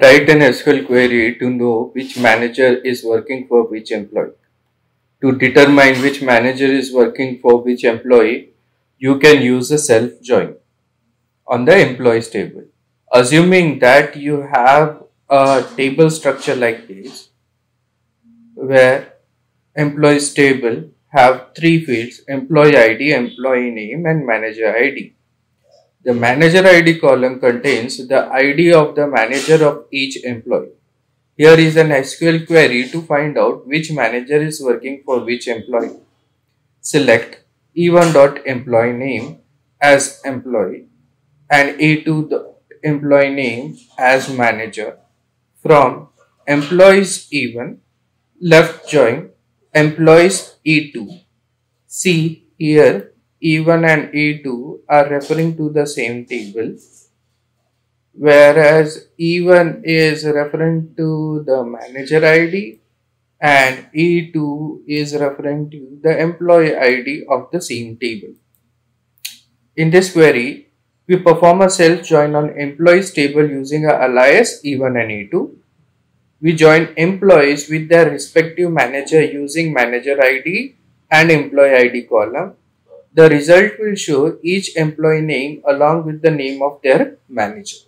Write an SQL query to know which manager is working for which employee. To determine which manager is working for which employee, you can use a self-join on the employees table. Assuming that you have a table structure like this, where employees table have three fields: employee ID, employee name, and manager ID. The manager ID column contains the ID of the manager of each employee. Here is an SQL query to find out which manager is working for which employee. Select E1.employee name as employee and E2.employee name as manager from employees E1, left join employees E2. See here E1 and E2 are referring to the same table, whereas E1 is referring to the manager ID and E2 is referring to the employee ID of the same table. In this query, we perform a self-join on employees table using an alias E1 and E2. We join employees with their respective manager using manager ID and employee ID column. The result will show each employee name along with the name of their manager.